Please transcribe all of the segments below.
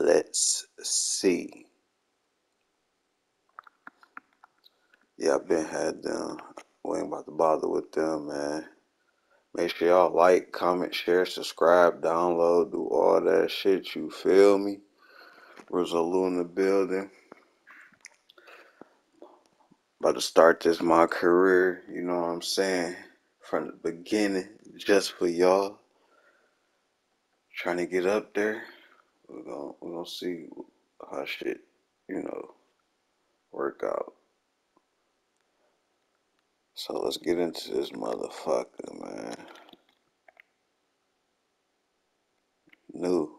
Let's see. Yeah, I've been had them. We ain't about to bother with them, man. Make sure y'all like, comment, share, subscribe, download, do all that shit. You feel me? RizzoLu in the building. About to start this my career, you know what I'm saying? From the beginning, just for y'all. Trying to get up there. We're gonna see how shit, you know, work out. So let's get into this motherfucker, man. New,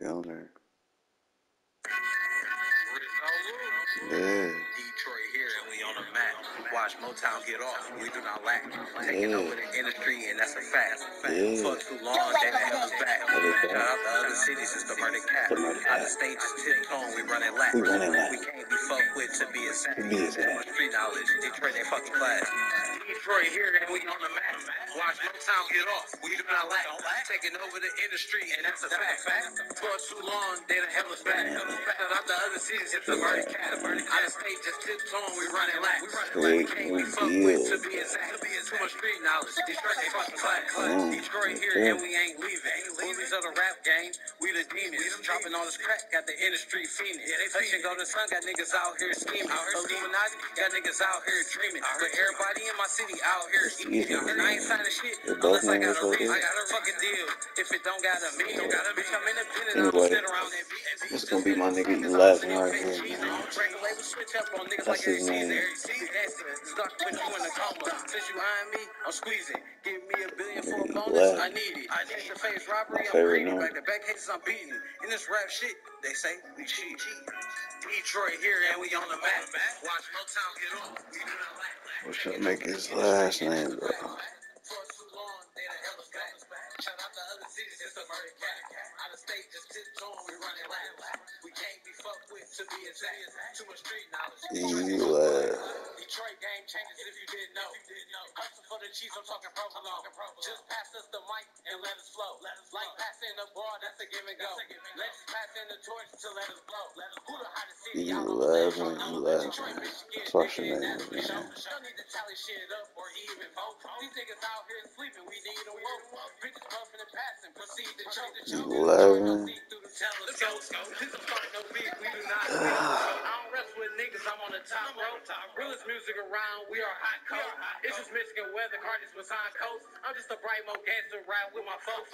we on there. Yeah. Detroit here and we on the map. Watch Motown get off. We do not lack. Taking over the industry and that's a fact. For too long, they held us back. Shout out to other cities since the burning cap. Out of state just tipped on, we running laps. We can't be fucked with to be a savage. Too much street knowledge. Detroit ain't fucking class. Detroit here and we on the map. Watch Motown get off. We do not lack. Taking over the industry and that's a fact. For too long, they held us back. Shout out to other cities since the burning cap. Out of state just tipped on, we running laps. Detroit here and we ain't leaving. Movies of the rap game, we the demons. Dropping all this crack, got the industry fiending. Section Golden Sun, got niggas out here scheming. Illuminati, got niggas out here dreaming. But everybody in my city out here eating. And I ain't signing shit unless I got a reason. I got a fucking deal. If it don't got a me, don't got a bitch. I'm independent. I'm sitting around that bitch. This gonna be my nigga ELEVEN right here, man. That's his name. Stuck with you in the coma. Since you eyeing me, I'm squeezing. Give me $1 billion for a bonus. I need it. I need the face robbery. I'm reading. Back to back cases, I'm beating. In this rap shit, they say we cheat. Detroit here and we on the map. Watch Motown get on. We should make his last name, bro. Shout out to other cities, it's a murder cat. Out of state, just tipped on, we running lap. We can't be fucked with to be exact. Too much street knowledge. Detroit game changes if you didn't know. Hustle for the Chiefs, I'm talking provolone. Just pass us the mic and let us flow. Like passing the ball, that's a give and go. Let's pass in the torch to let us blow. Who the hottest city? ELEVEN. What's your name, man? Don't need to tally shit up or even vote. These niggas out here sleeping, we need a woke. Bitches puffing and passing, proceed to choke. ELEVEN. I don't rest with niggas, I'm on the top rope. Realest music around, we are hot cold. It's just Michigan weather, carnage was high coast. I'm just a bright mo dancer ride with my folks.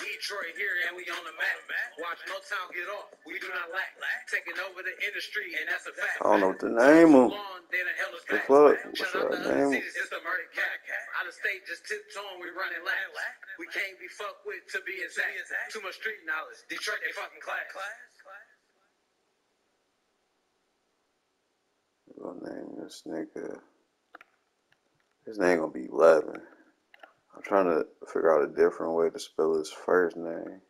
Detroit here and we on the map. Watch Motown get off, we do not lack. Taking over the industry and that's a fact. I don't know what the name of. What's up, name? It's a murder cat. Out of state, just tipped on, we running laps. We can't be fucked with to be exact. Too much street knowledge. Detroit, they fucking class. We're gonna name this nigga. His name gonna be ELEVEN. I'm trying to figure out a different way to spell his first name.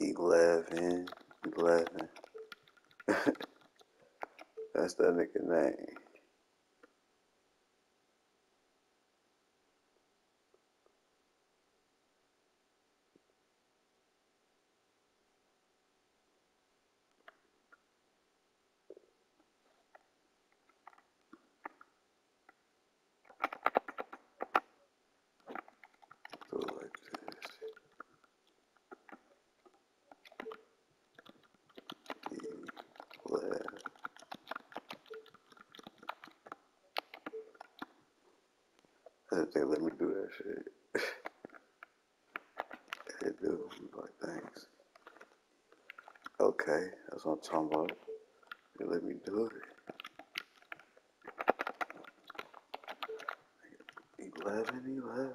ELEVEN. That's that nigga name. if they let me do that shit. They do, like, thanks. Okay, that's what I'm talking about. They let me do it. 11.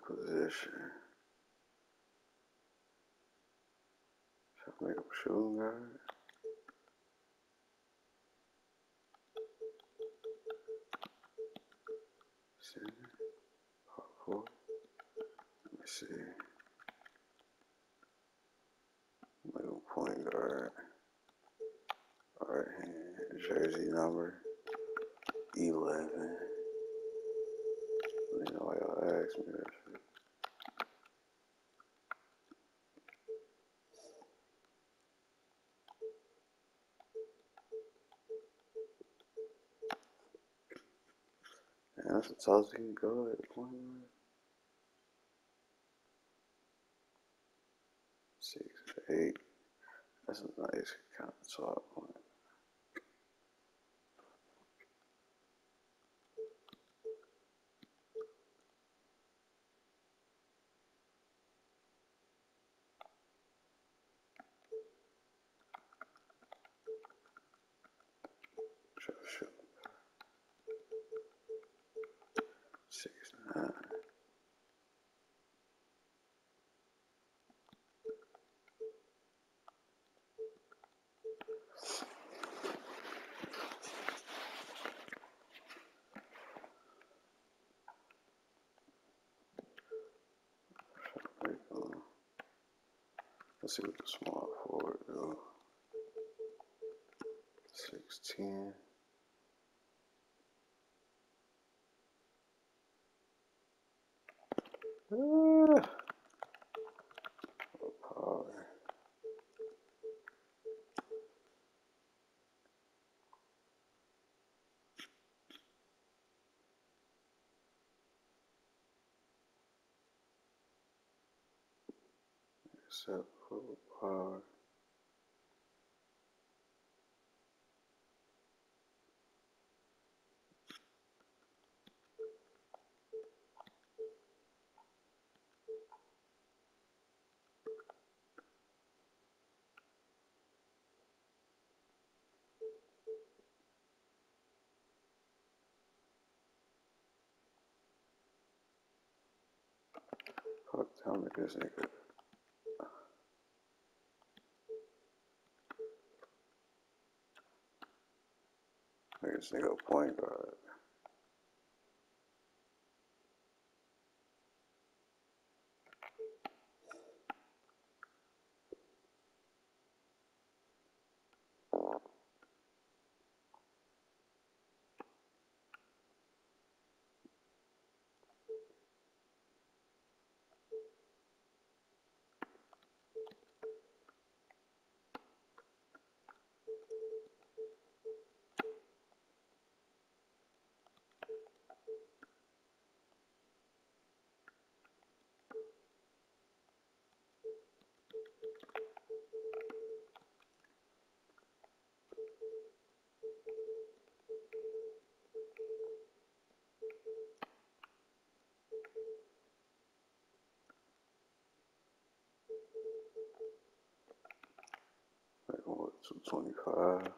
Position. Should I make up a shooting guard? Center. Hardcore. Let me see. Make a point guard. Alright, jersey number 11. You know why y'all asked me that shit. Man, that's as tall as you can go at the point. 6'8". That's a nice kind of tall point. Let's see what the small forward though. 6'10". Except for power. Fuck, tell me this nigga. This nigga point guard. Like, what, 225?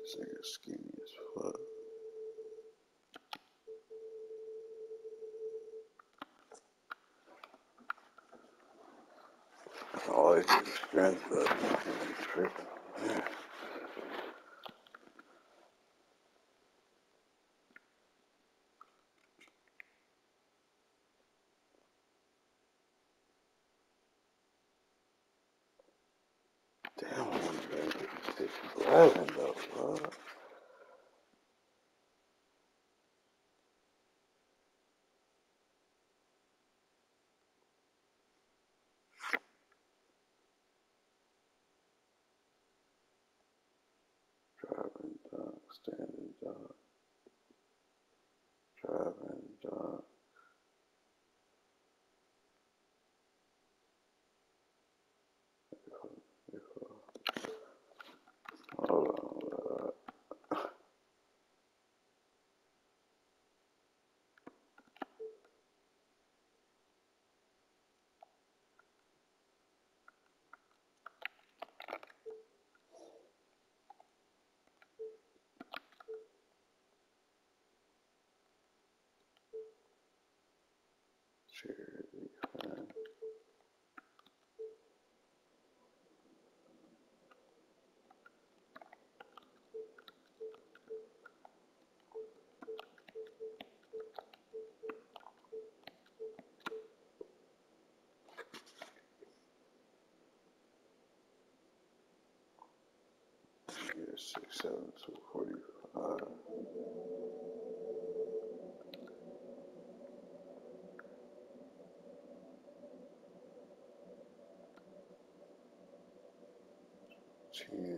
This nigga skinny as fuck. I can always like the strength of the trick. Damn, I'm going to get 6'11" though, bro. Standing dog, driving dog. Hold on. Sure. Here's 6'7", 245. Yeah.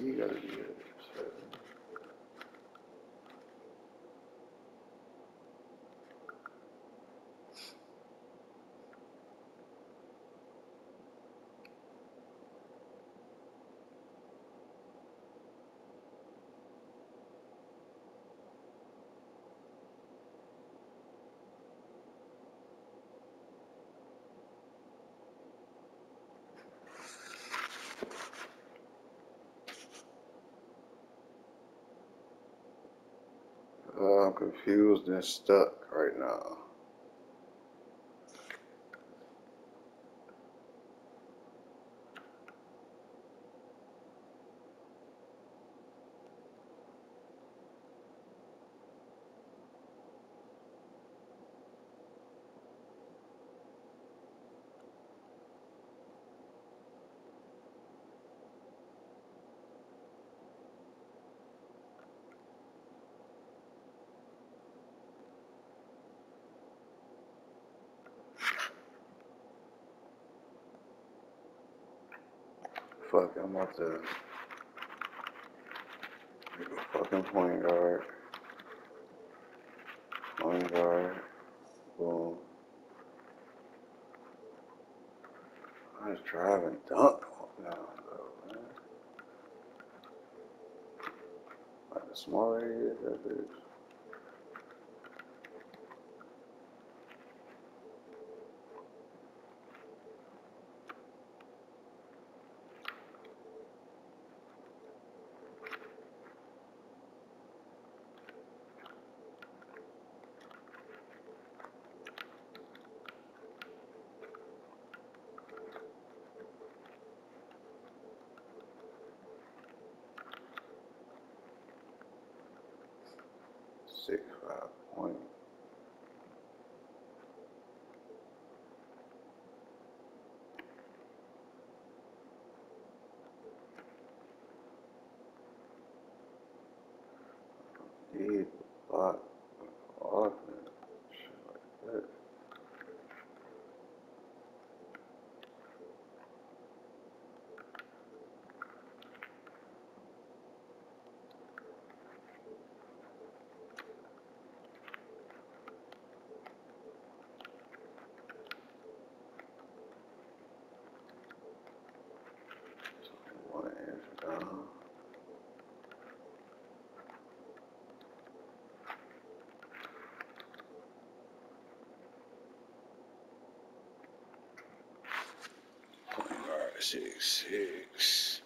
You gotta be good. I'm confused and stuck right now. Fuck, I'm about to make a fucking point guard. Point guard. Boom. I just drive and dunk now, though, man. Like the smaller he is, that bitch. Need a lot of shit like that. 666.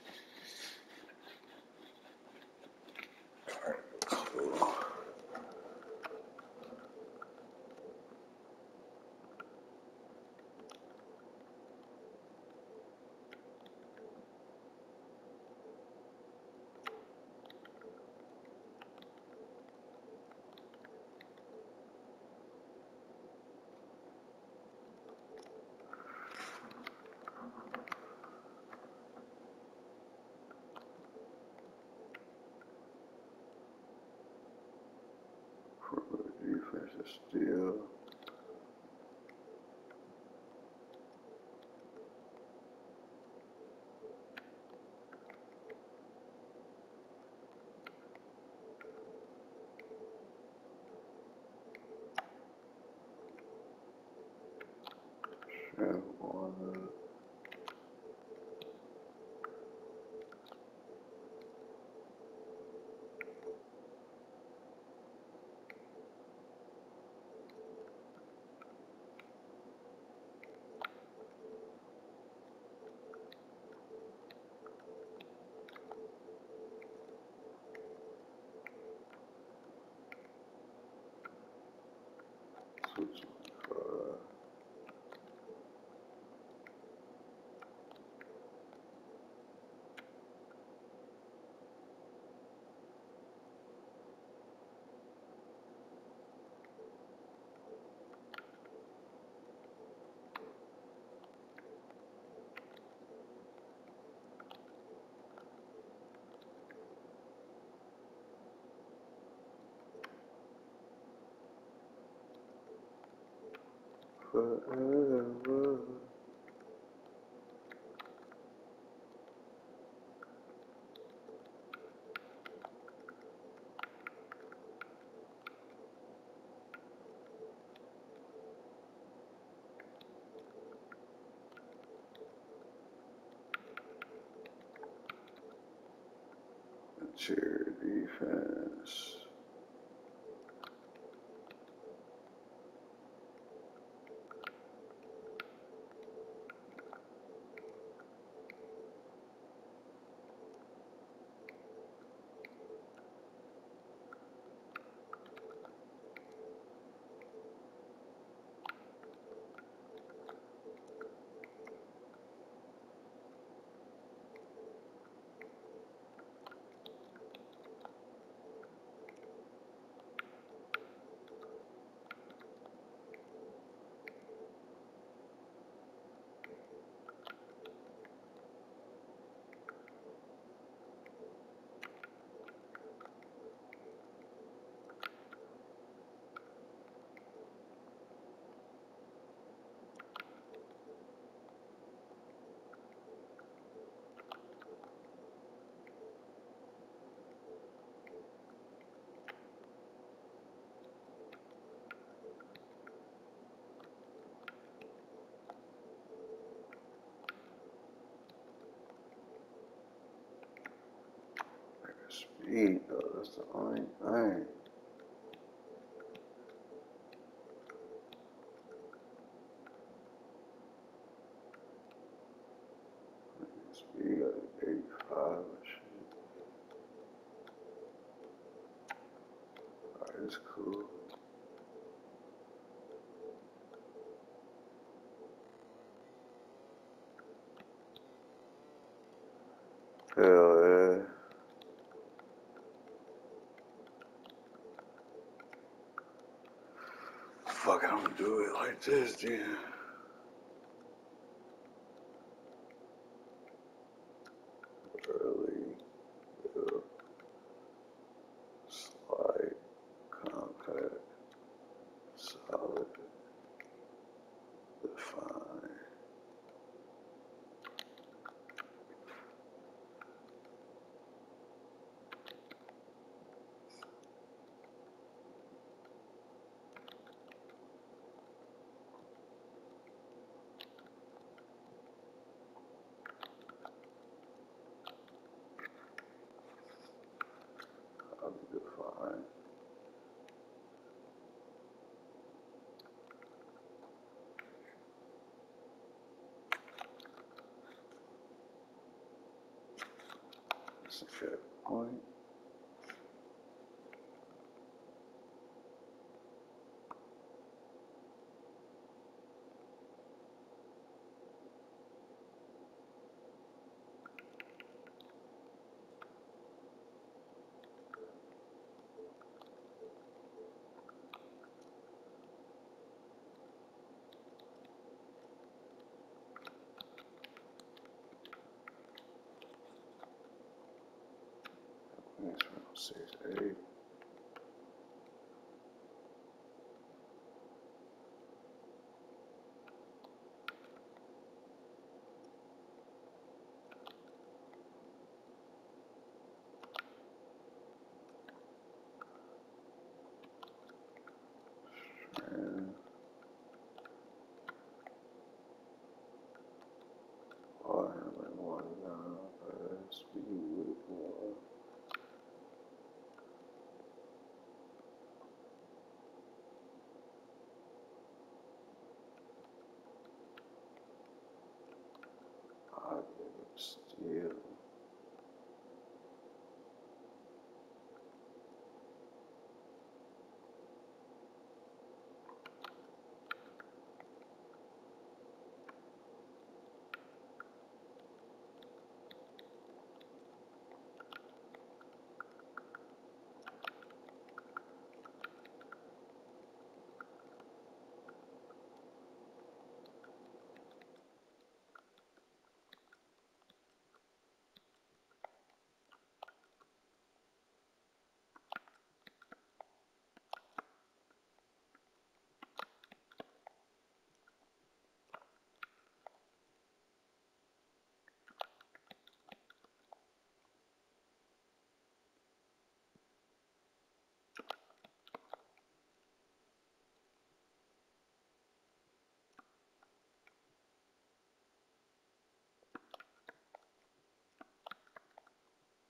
Still have one. Forever. It's your defense. Speed, though, that's the only thing. Speed of 85 and shit. Alright, that's cool. Hell yeah. Fuck, I'm gonna do it like this, dude. Early, yeah. Slight, compact, solid, define. some shit. All right. Six, eight.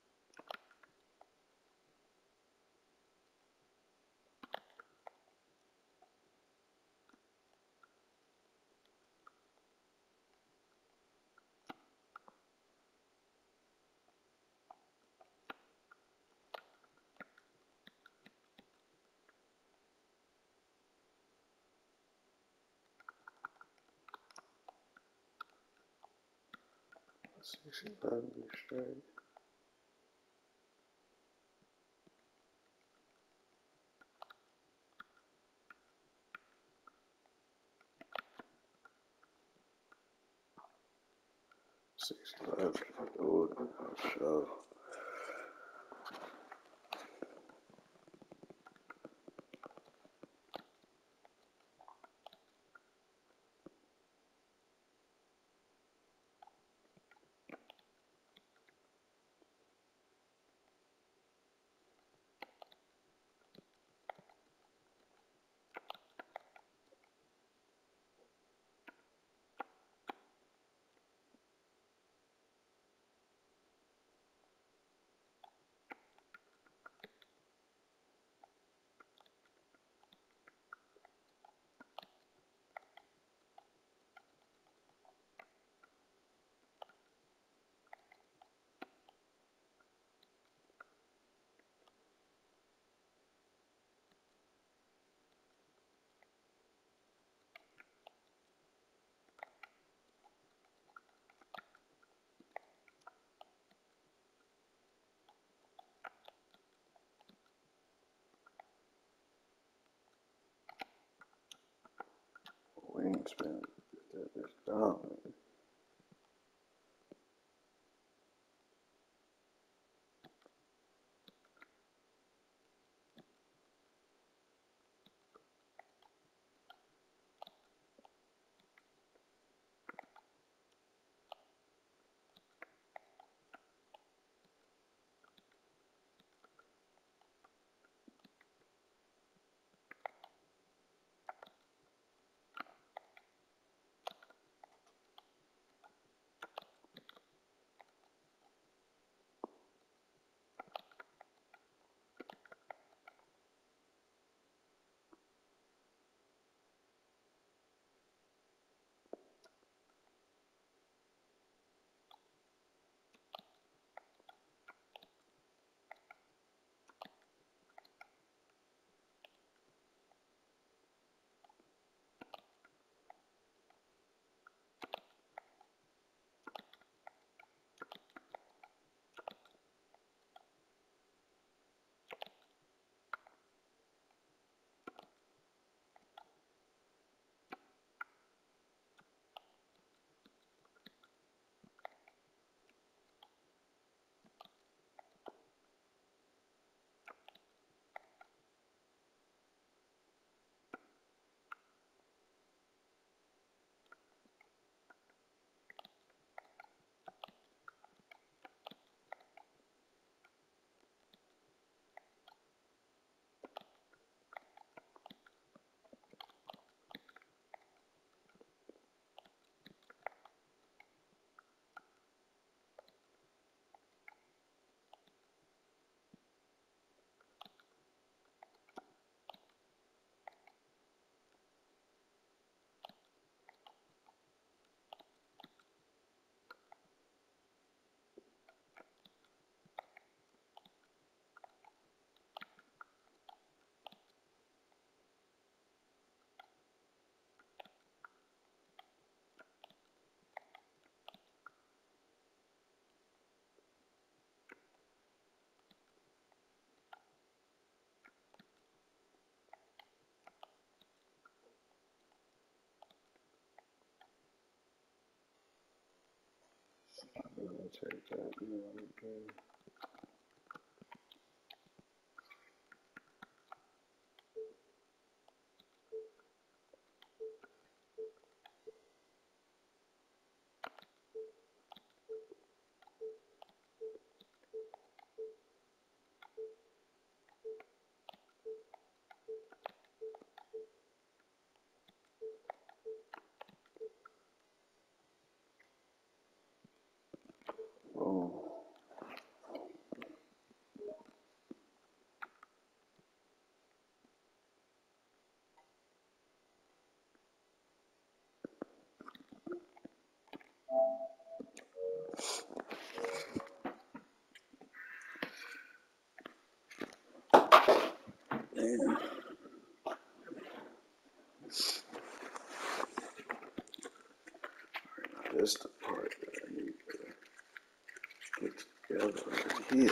And still. She's about to be straight. Six left, Lord, I'll shove. Wingspan, it's down. I'll take that and let it go. That's the part that I need to get together right here.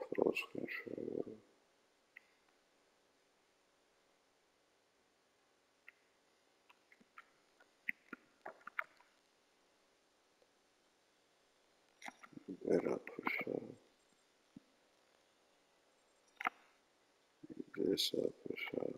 Close control. That up for sure. This up for sure.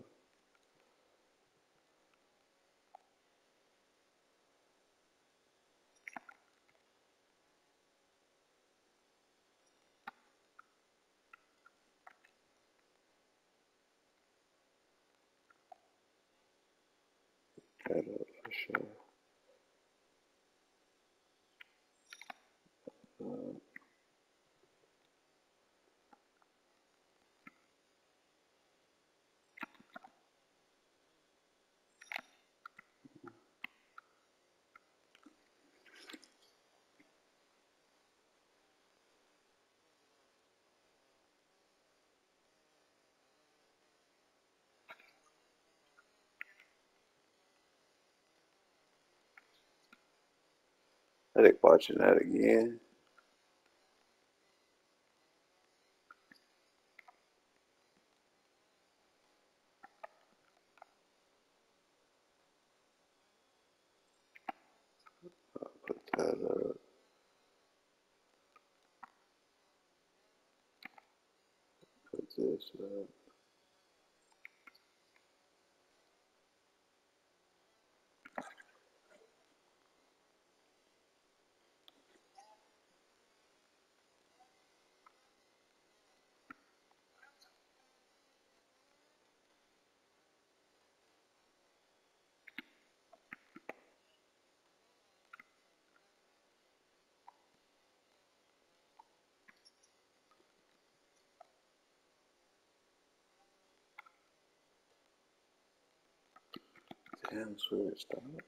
I think watching that again. I'll put that up. Put this up. And switch down.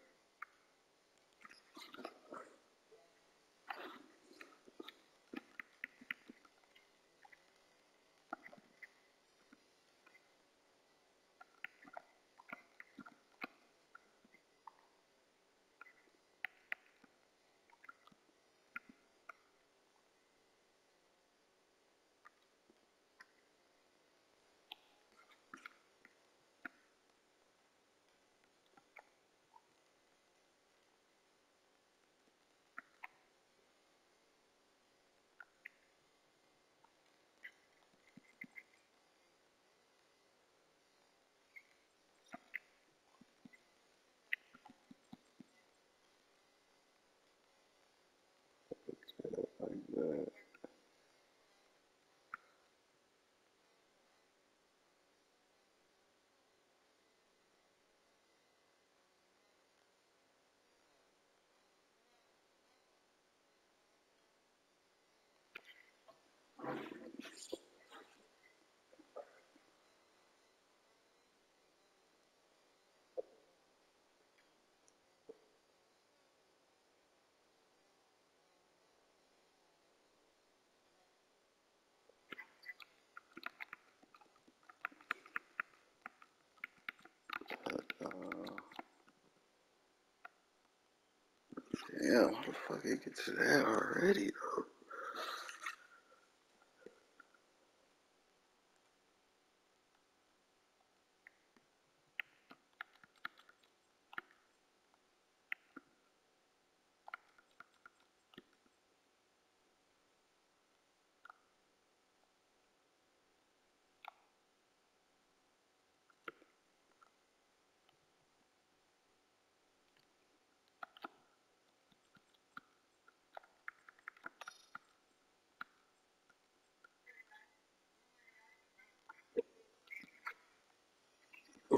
Damn, how the fuck I get to that already, though?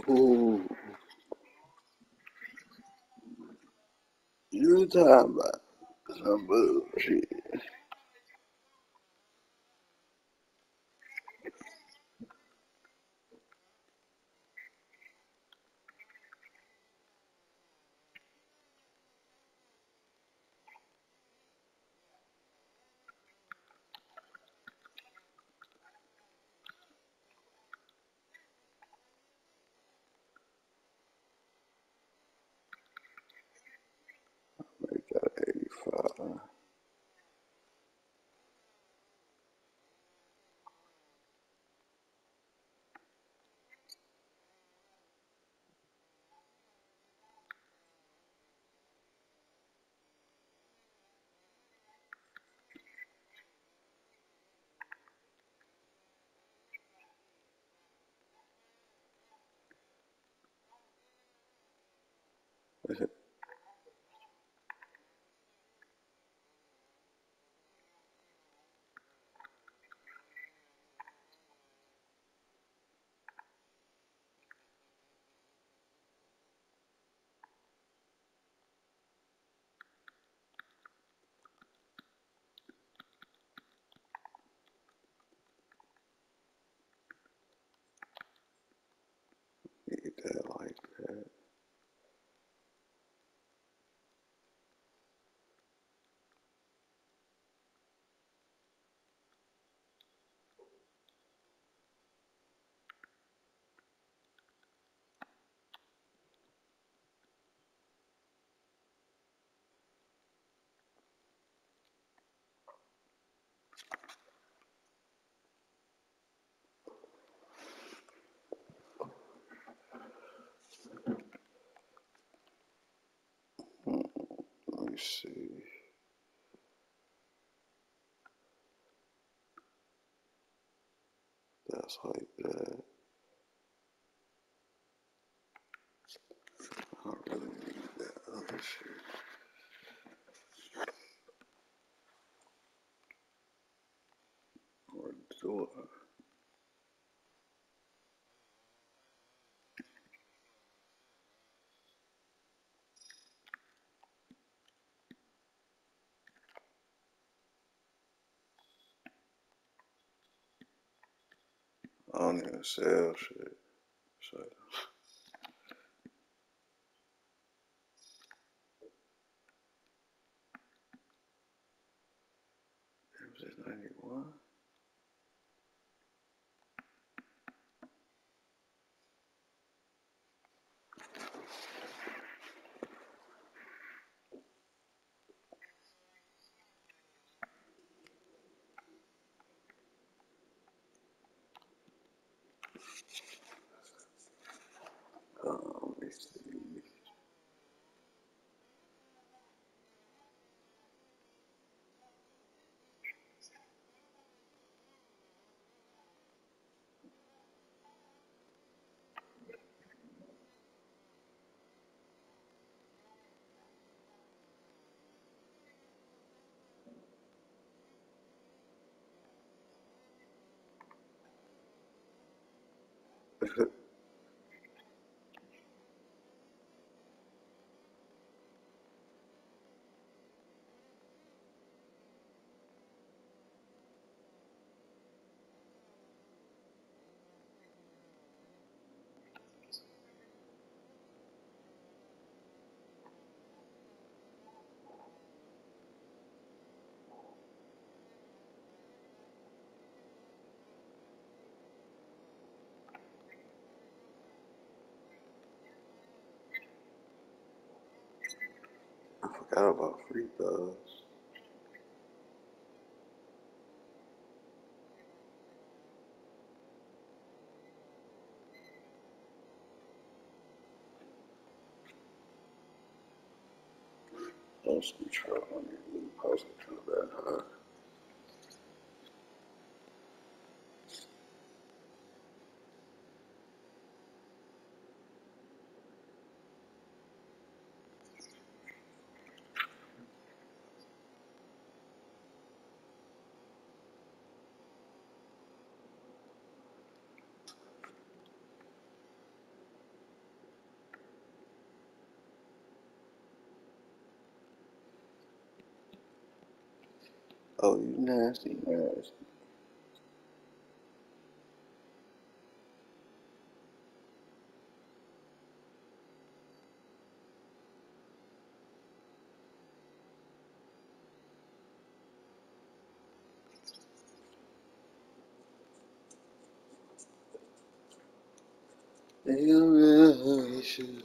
Ooh. You talking about some bullshit. Like that. See. That's like that. I don't really need that other shit. Or do I? I don't even sell shit. So. Was it 91? forgot about free throws. Don't scooch up on your little post kind of that high. Oh, you nasty, nasty. You really should.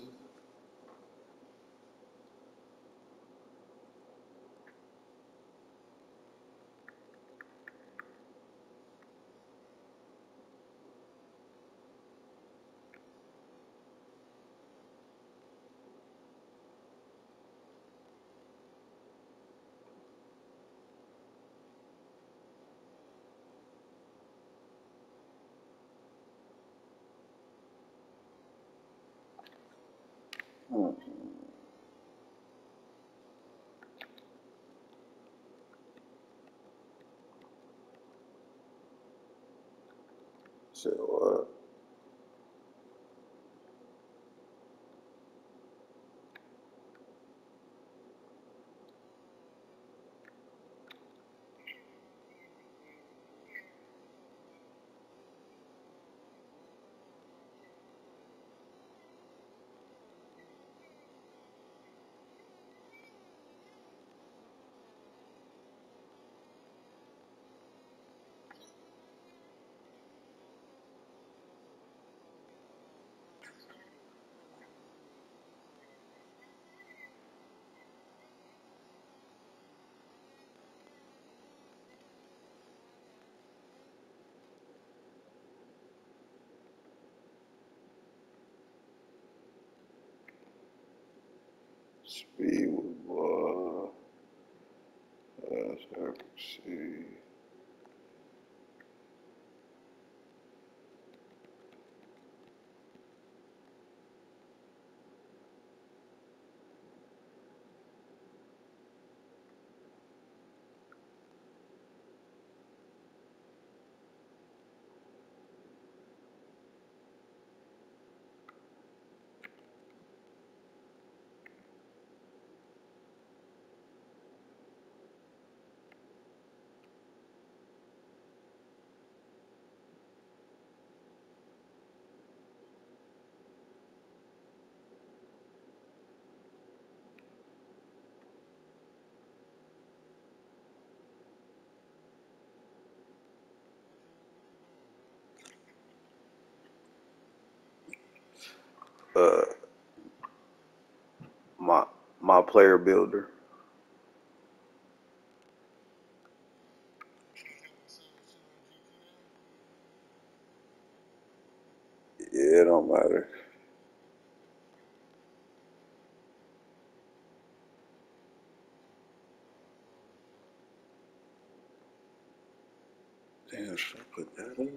So, speed with ball, as I can see. My player builder. Yeah, it don't matter. Damn, should I put that in?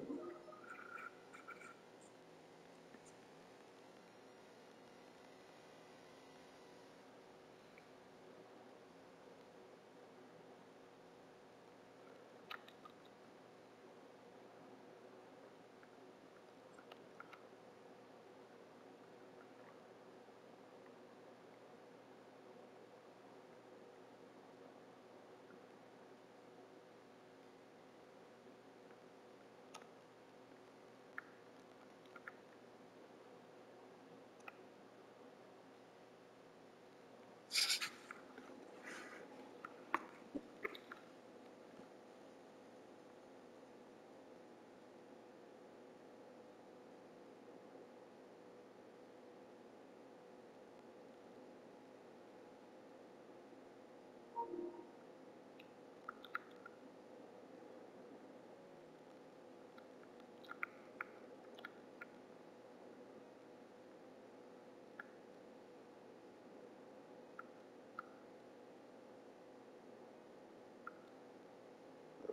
I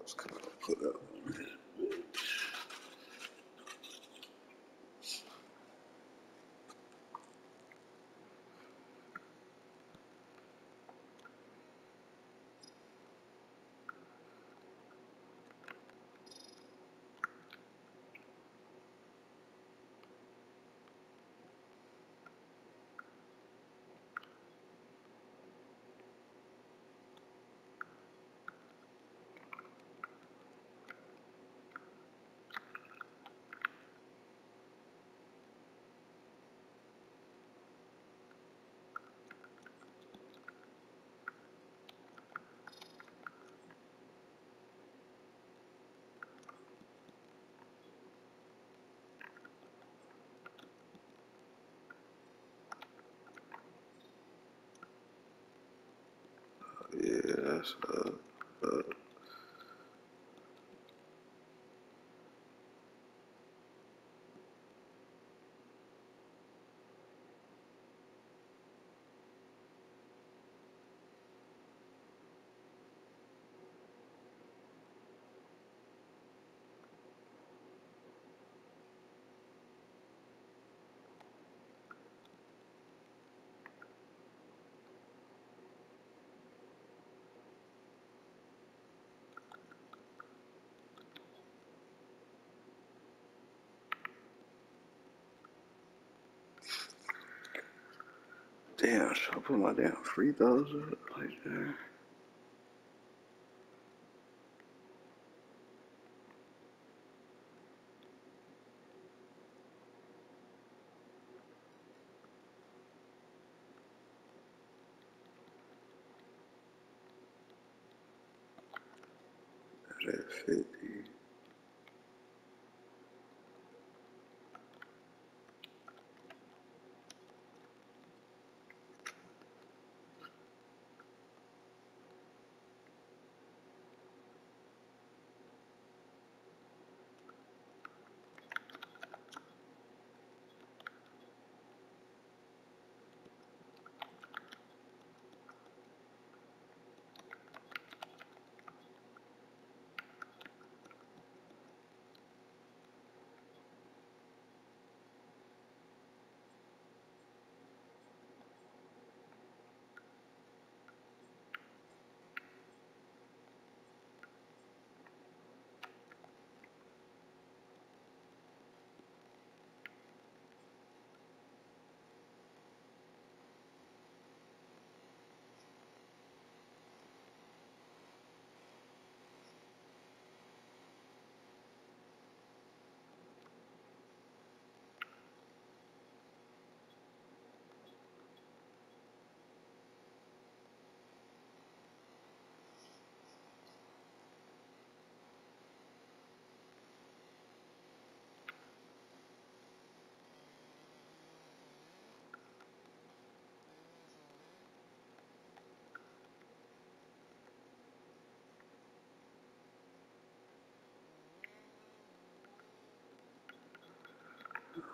was kind of put that on my head. Yeah, that's damn, should I put my damn free throws right there? That 50.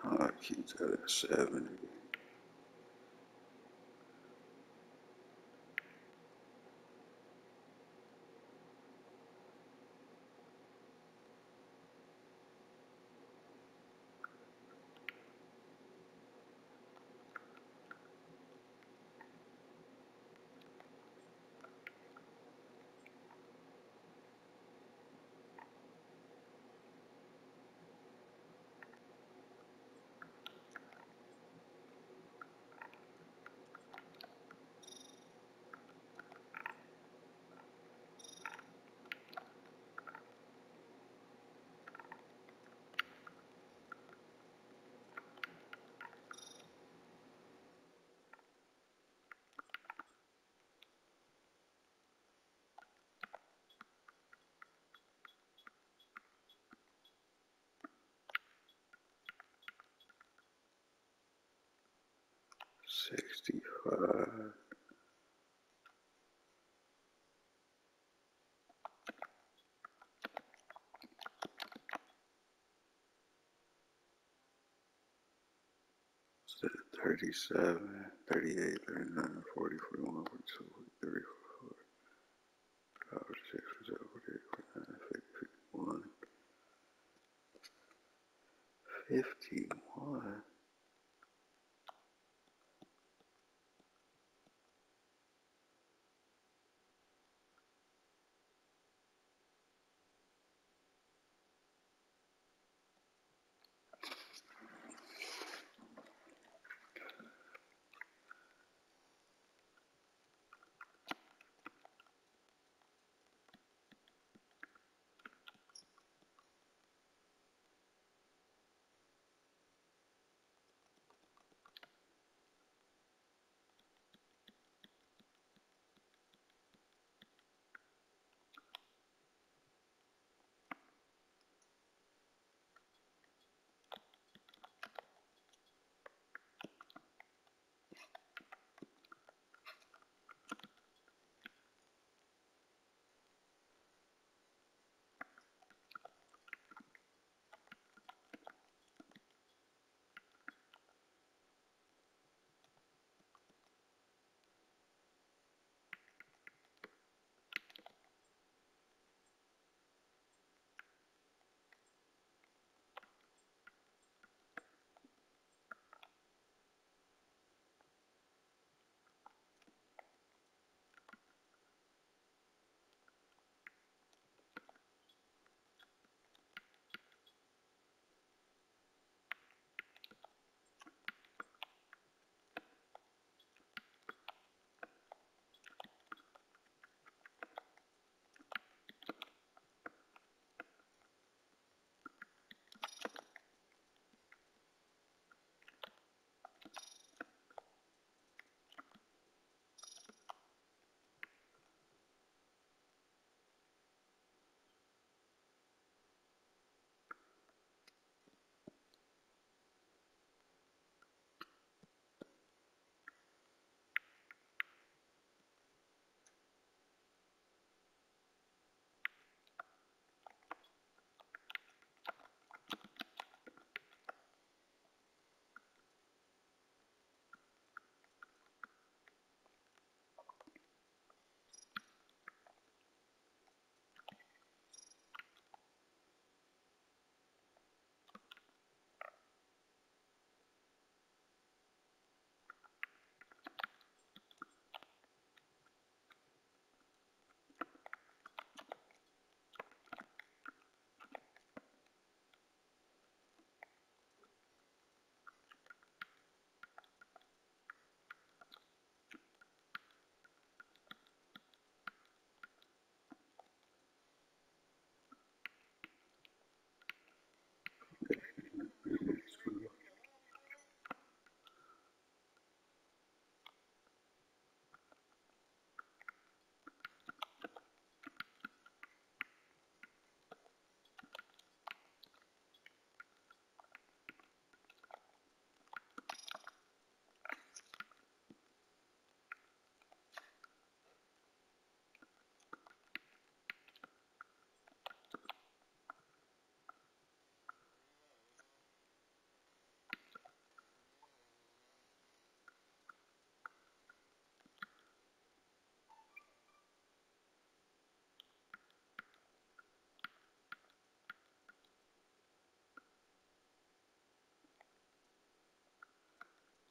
I keep that at 70. 37, 38, 39, 40, 41, 42, 34, 46, 47, 48, 49, 50, 51. 51.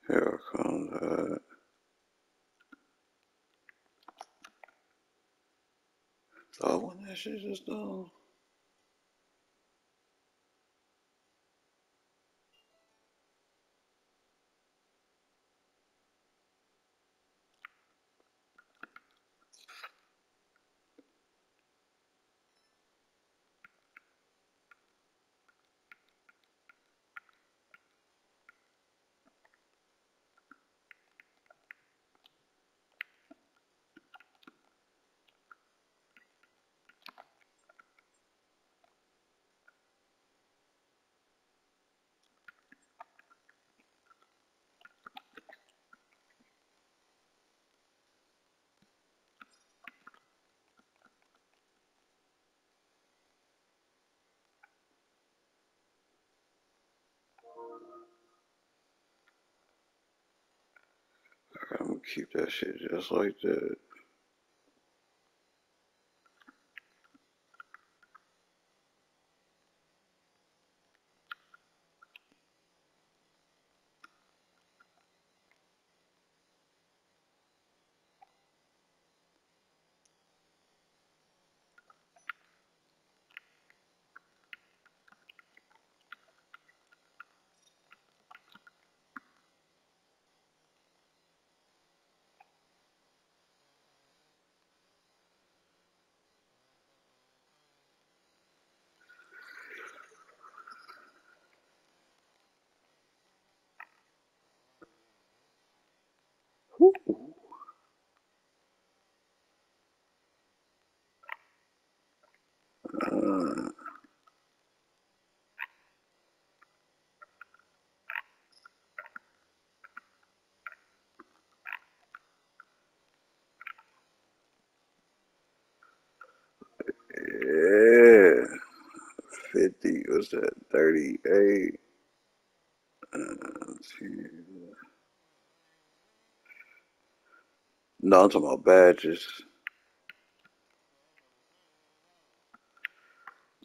Here comes that. Oh, when that shit is done. gonna keep that shit just like that. Yeah, 50 was that 38. 10. No, I'm talking about badges.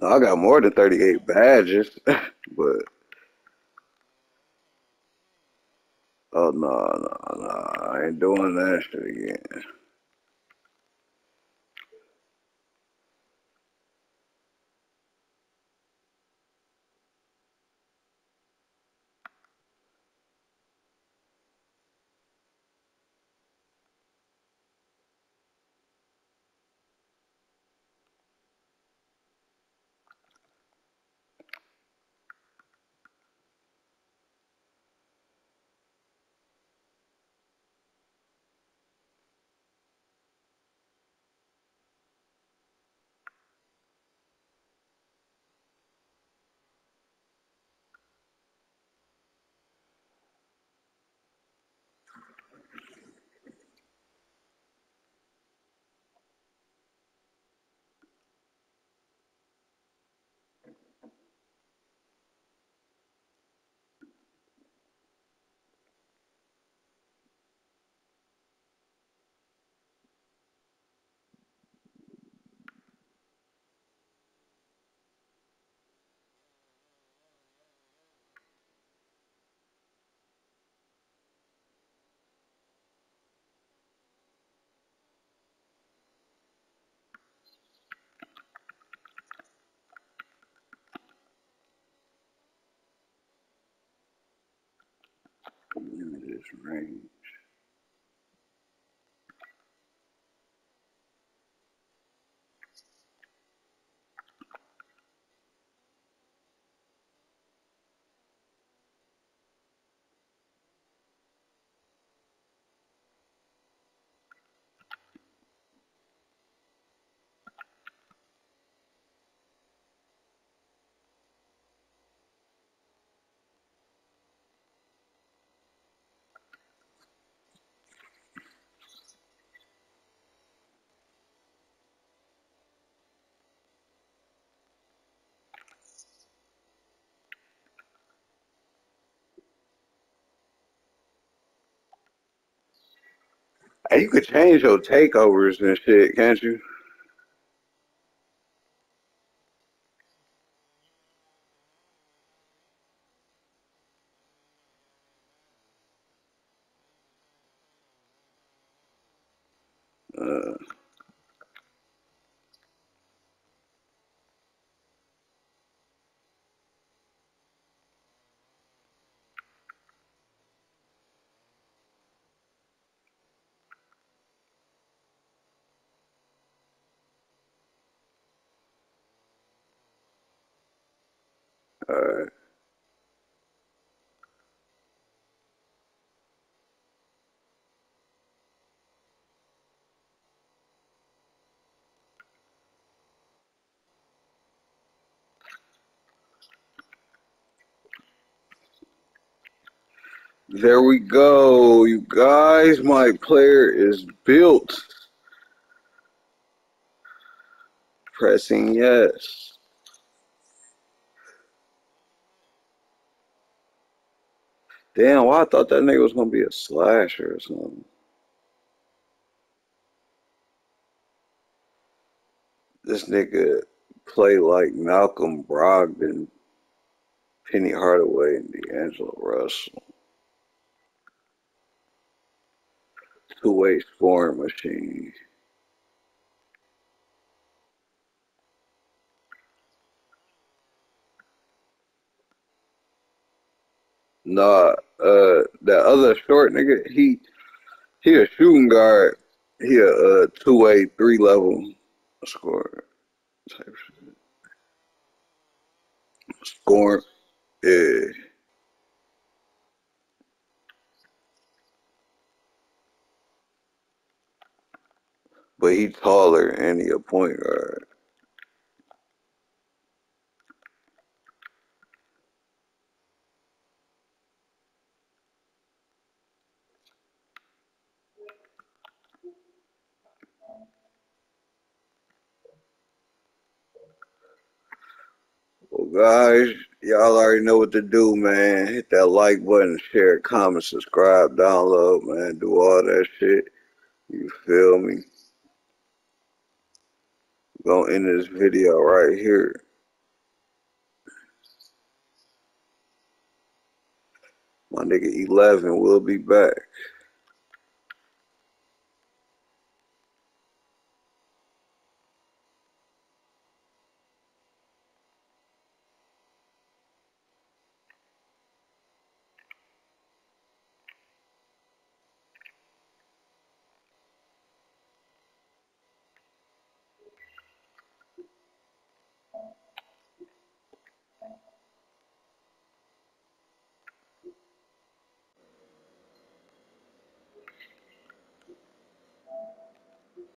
No, I got more than 38 badges, but oh no, I ain't doing that shit again. This range. Hey, you could change your takeovers and shit, can't you? Alright. There we go, you guys. My player is built. Pressing yes. Damn, well, I thought that nigga was gonna be a slasher or something. This nigga play like Malcolm Brogdon, Penny Hardaway, and D'Angelo Russell. Two-way scoring machine. Nah, that other short nigga, he a shooting guard. He a two-way, three-level scorer type shit. Scoring, yeah. But he taller and he a point guard. Well, guys, y'all already know what to do, man. Hit that like button, share, comment, subscribe, download, man. Do all that shit. You feel me? Gonna end this video right here. My nigga 11 will be back.